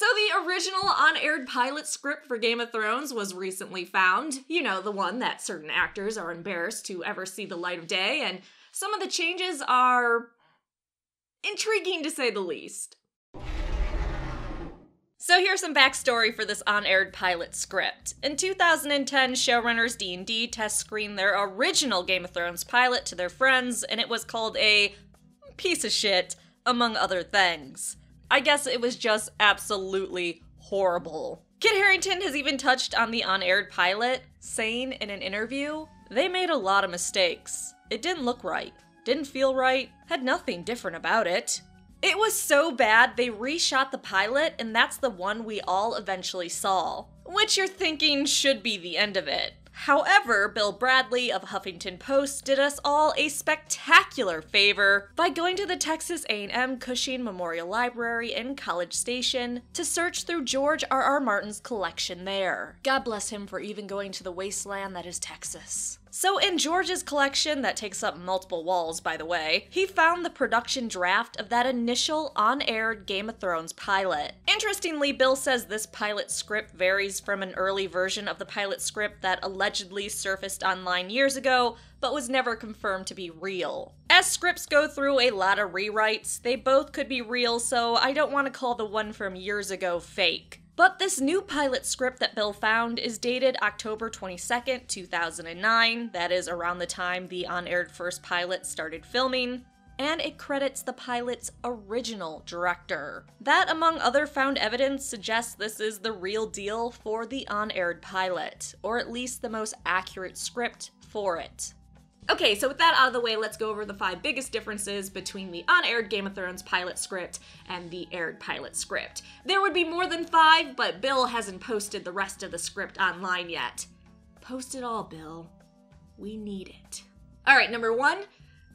So the original unaired pilot script for Game of Thrones was recently found. You know, the one that certain actors are embarrassed to ever see the light of day, and some of the changes are intriguing to say the least. So here's some backstory for this unaired pilot script. In 2010, showrunners D&D test screened their original Game of Thrones pilot to their friends, and it was called a piece of shit, among other things. I guess it was just absolutely horrible. Kit Harington has even touched on the unaired pilot, saying in an interview, "They made a lot of mistakes. It didn't look right, didn't feel right, had nothing different about it. It was so bad, they reshot the pilot, and that's the one we all eventually saw." Which you're thinking should be the end of it. However, Bill Bradley of Huffington Post did us all a spectacular favor by going to the Texas A&M Cushing Memorial Library in College Station to search through George R.R. Martin's collection there. God bless him for even going to the wasteland that is Texas. So in George's collection, that takes up multiple walls by the way, he found the production draft of that initial unaired Game of Thrones pilot. Interestingly, Bill says this pilot script varies from an early version of the pilot script that allegedly surfaced online years ago, but was never confirmed to be real. As scripts go through a lot of rewrites, they both could be real, so I don't want to call the one from years ago fake. But this new pilot script that Bill found is dated October 22nd, 2009, that is around the time the unaired first pilot started filming, and it credits the pilot's original director. That, among other found evidence, suggests this is the real deal for the unaired pilot, or at least the most accurate script for it. Okay, so with that out of the way, let's go over the 5 biggest differences between the unaired Game of Thrones pilot script and the aired pilot script. There would be more than 5, but Bill hasn't posted the rest of the script online yet. Post it all, Bill. We need it. Alright, number 1,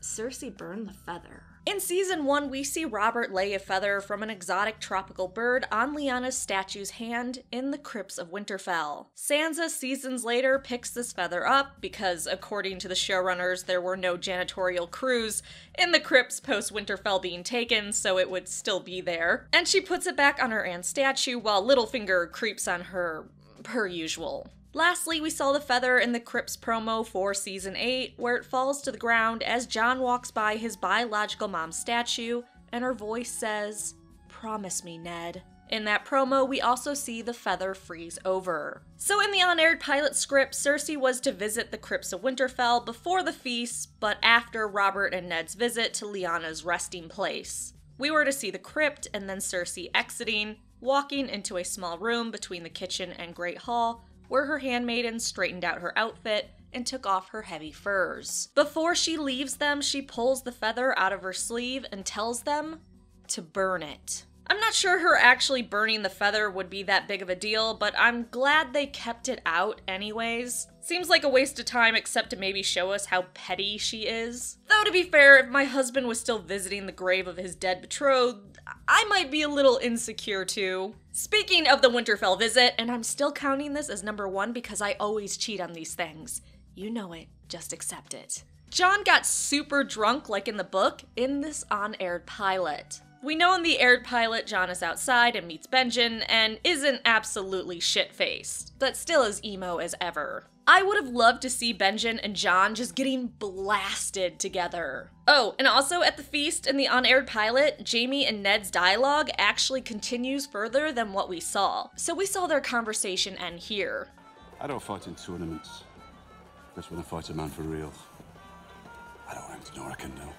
Cersei burned the feather. In season 1, we see Robert lay a feather from an exotic tropical bird on Lyanna's statue's hand in the crypts of Winterfell. Sansa, seasons later, picks this feather up because, according to the showrunners, there were no janitorial crews in the crypts post-Winterfell being taken, so it would still be there. And she puts it back on her aunt's statue while Littlefinger creeps on her, per usual. Lastly, we saw the feather in the Crips promo for season 8, where it falls to the ground as Jon walks by his biological mom's statue, and her voice says, "Promise me, Ned." In that promo, we also see the feather freeze over. So in the unaired pilot script, Cersei was to visit the Crips of Winterfell before the feast, but after Robert and Ned's visit to Lyanna's resting place. We were to see the crypt and then Cersei exiting, walking into a small room between the kitchen and Great Hall, where her handmaiden straightened out her outfit and took off her heavy furs. Before she leaves them, she pulls the feather out of her sleeve and tells them to burn it. I'm not sure her actually burning the feather would be that big of a deal, but I'm glad they kept it out anyways. Seems like a waste of time except to maybe show us how petty she is. Though to be fair, if my husband was still visiting the grave of his dead betrothed, I might be a little insecure too. Speaking of the Winterfell visit, and I'm still counting this as number 1 because I always cheat on these things. You know it, just accept it. Jon got super drunk like in the book in this unaired pilot. We know in the aired pilot, Jon is outside and meets Benjen and isn't absolutely shit-faced, but still as emo as ever. I would have loved to see Benjen and Jon just getting blasted together. Oh, and also at the feast in the unaired pilot, Jaime and Ned's dialogue actually continues further than what we saw. So we saw their conversation end here. "I don't fight in tournaments. Just want to fight a man for real. I don't want him to know what I can do."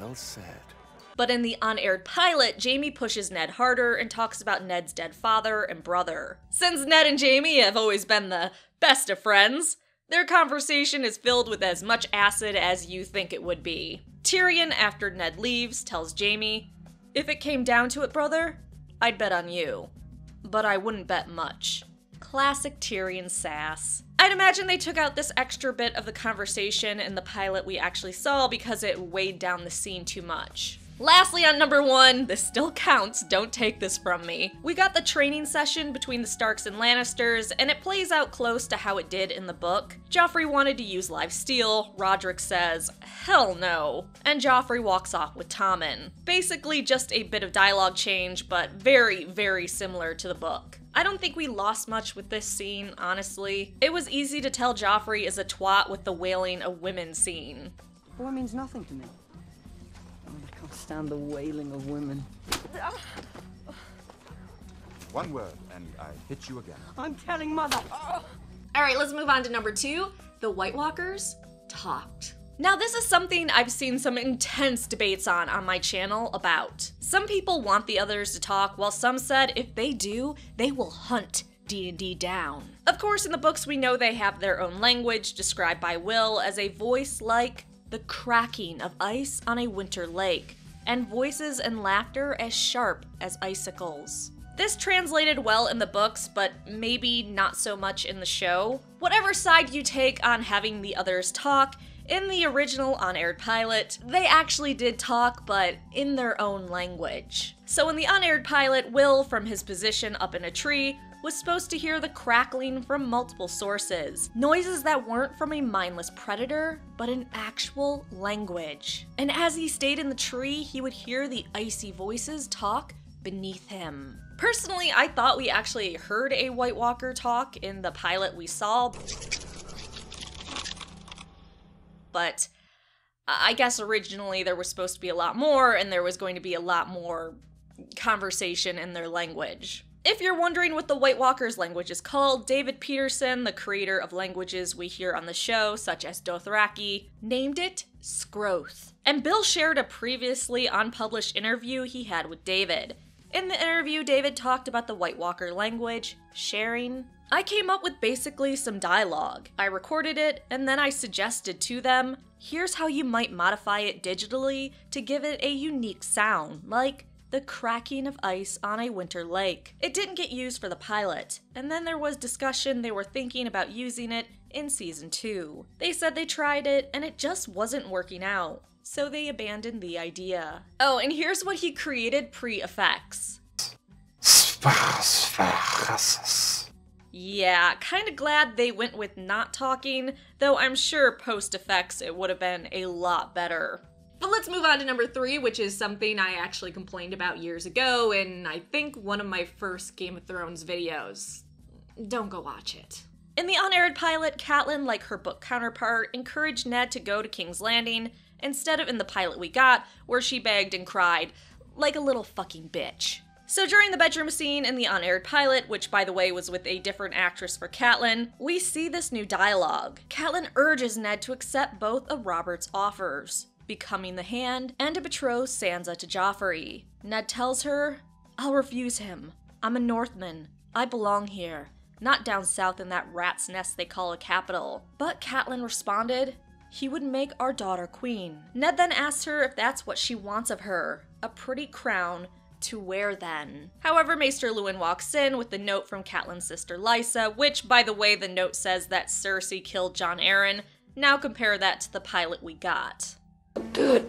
"Well said." But in the unaired pilot, Jaime pushes Ned harder and talks about Ned's dead father and brother. Since Ned and Jaime have always been the best of friends, their conversation is filled with as much acid as you think it would be. Tyrion, after Ned leaves, tells Jaime, "If it came down to it, brother, I'd bet on you. But I wouldn't bet much." Classic Tyrion sass. I'd imagine they took out this extra bit of the conversation in the pilot we actually saw because it weighed down the scene too much. Lastly, on number one, this still counts, don't take this from me. We got the training session between the Starks and Lannisters, and it plays out close to how it did in the book. Joffrey wanted to use live steel, Roderick says, hell no, and Joffrey walks off with Tommen. Basically just a bit of dialogue change, but very, very similar to the book. I don't think we lost much with this scene, honestly. It was easy to tell Joffrey is a twat with the wailing of women scene. War means nothing to me. I can't stand the wailing of women. One word, and I hit you again. I'm telling Mother. All right, let's move on to number two. The White Walkers talked. Now, this is something I've seen some intense debates on my channel about. Some people want the others to talk, while some said if they do, they will hunt D&D down. Of course, in the books, we know they have their own language, described by Will as a voice like the cracking of ice on a winter lake, and voices and laughter as sharp as icicles. This translated well in the books, but maybe not so much in the show. Whatever side you take on having the others talk, in the original unaired pilot, they actually did talk, but in their own language. So in the unaired pilot, Will, from his position up in a tree, was supposed to hear the crackling from multiple sources. Noises that weren't from a mindless predator, but an actual language. And as he stayed in the tree, he would hear the icy voices talk beneath him. Personally, I thought we actually heard a White Walker talk in the pilot we saw. But I guess originally there was supposed to be a lot more, and there was going to be a lot more conversation in their language. If you're wondering what the White Walkers' language is called, David Peterson, the creator of languages we hear on the show, such as Dothraki, named it Skroth. And Bill shared a previously unpublished interview he had with David. In the interview, David talked about the White Walker language, sharing. I came up with basically some dialogue. I recorded it, and then I suggested to them, here's how you might modify it digitally to give it a unique sound, like the cracking of ice on a winter lake. It didn't get used for the pilot, and then there was discussion they were thinking about using it in season 2. They said they tried it, and it just wasn't working out, so they abandoned the idea. Oh, and here's what he created pre-effects. Yeah, kinda glad they went with not talking, though I'm sure post-effects it would have been a lot better. But let's move on to number three, which is something I actually complained about years ago in, I think, one of my first Game of Thrones videos. Don't go watch it. In the unaired pilot, Catelyn, like her book counterpart, encouraged Ned to go to King's Landing instead of in the pilot we got, where she begged and cried like a little fucking bitch. So during the bedroom scene in the unaired pilot, which by the way was with a different actress for Catelyn, we see this new dialogue. Catelyn urges Ned to accept both of Robert's offers, becoming the Hand, and to betroth Sansa to Joffrey. Ned tells her, I'll refuse him. I'm a Northman. I belong here, not down south in that rat's nest they call a capital. But Catelyn responded, he would make our daughter queen. Ned then asks her if that's what she wants of her, a pretty crown, to wear then. However, Maester Lewin walks in with the note from Catelyn's sister Lysa, which, by the way, the note says that Cersei killed Jon Arryn. Now compare that to the pilot we got. Dude.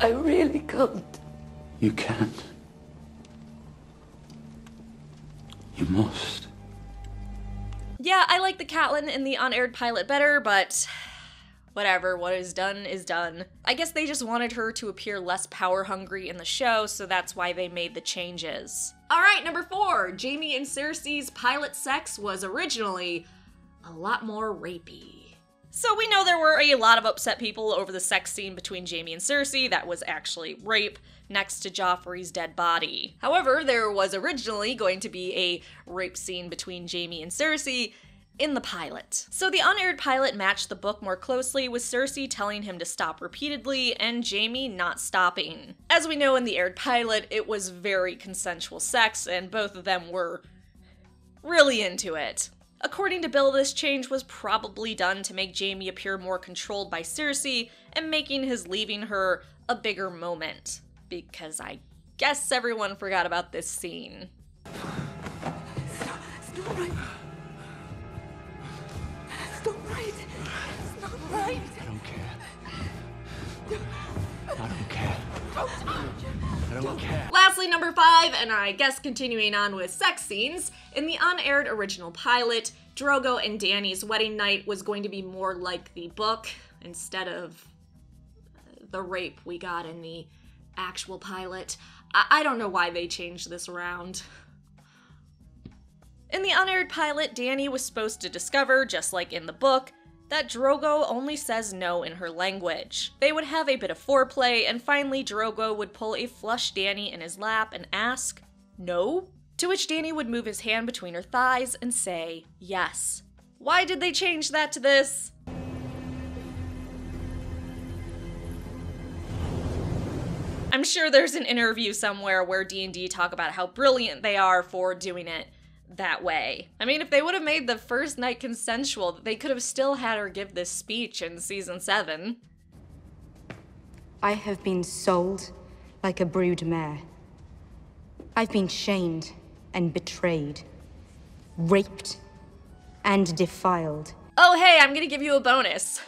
I really can't. You can. You must. Yeah, I like the Catelyn in the unaired pilot better, but whatever, what is done is done. I guess they just wanted her to appear less power-hungry in the show, so that's why they made the changes. Alright, number four. Jaime and Cersei's pilot sex was originally a lot more rapey. So we know there were a lot of upset people over the sex scene between Jaime and Cersei that was actually rape, next to Joffrey's dead body. However, there was originally going to be a rape scene between Jaime and Cersei in the pilot. So the unaired pilot matched the book more closely, with Cersei telling him to stop repeatedly and Jaime not stopping. As we know in the aired pilot, it was very consensual sex and both of them were really into it. According to Bill, this change was probably done to make Jaime appear more controlled by Cersei and making his leaving her a bigger moment, because I guess everyone forgot about this scene. It's not right. It's not right. It's not right. I don't care. I don't care. I don't care. Lastly, number 5, and I guess continuing on with sex scenes, in the unaired original pilot, Drogo and Danny's wedding night was going to be more like the book instead of the rape we got in the actual pilot. I don't know why they changed this around. In the unaired pilot, Dany was supposed to discover, just like in the book, that Drogo only says no in her language. They would have a bit of foreplay, and finally Drogo would pull a flushed Dany in his lap and ask, "No?" To which Dany would move his hand between her thighs and say, "Yes." Why did they change that to this? I'm sure there's an interview somewhere where D&D talk about how brilliant they are for doing it that way. I mean, if they would have made the first night consensual, they could have still had her give this speech in season 7. I have been sold like a brood mare. I've been shamed and betrayed, raped and defiled. Oh hey, I'm gonna give you a bonus.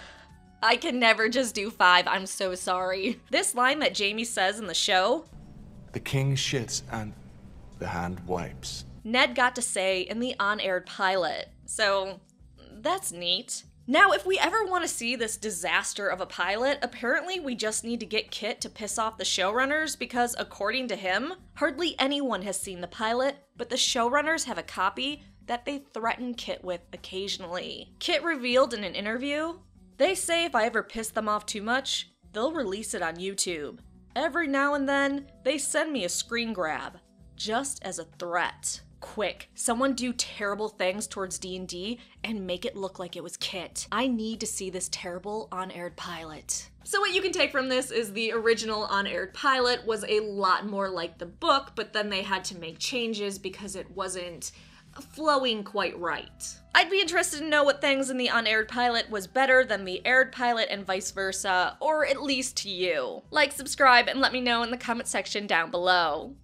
I can never just do 5, I'm so sorry. This line that Jamie says in the show, "The king shits and the hand wipes," Ned got to say in the on-aired pilot. So that's neat. Now, if we ever want to see this disaster of a pilot, apparently we just need to get Kit to piss off the showrunners because, according to him, hardly anyone has seen the pilot, but the showrunners have a copy that they threaten Kit with occasionally. Kit revealed in an interview, "They say if I ever piss them off too much, they'll release it on YouTube. Every now and then, they send me a screen grab, just as a threat. Quick, someone do terrible things towards D&D and make it look like it was Kit. I need to see this terrible on-aired pilot." So what you can take from this is the original on-aired pilot was a lot more like the book, but then they had to make changes because it wasn't flowing quite right. I'd be interested to know what things in the unaired pilot was better than the aired pilot and vice versa, or at least to you. Like, subscribe, and let me know in the comment section down below.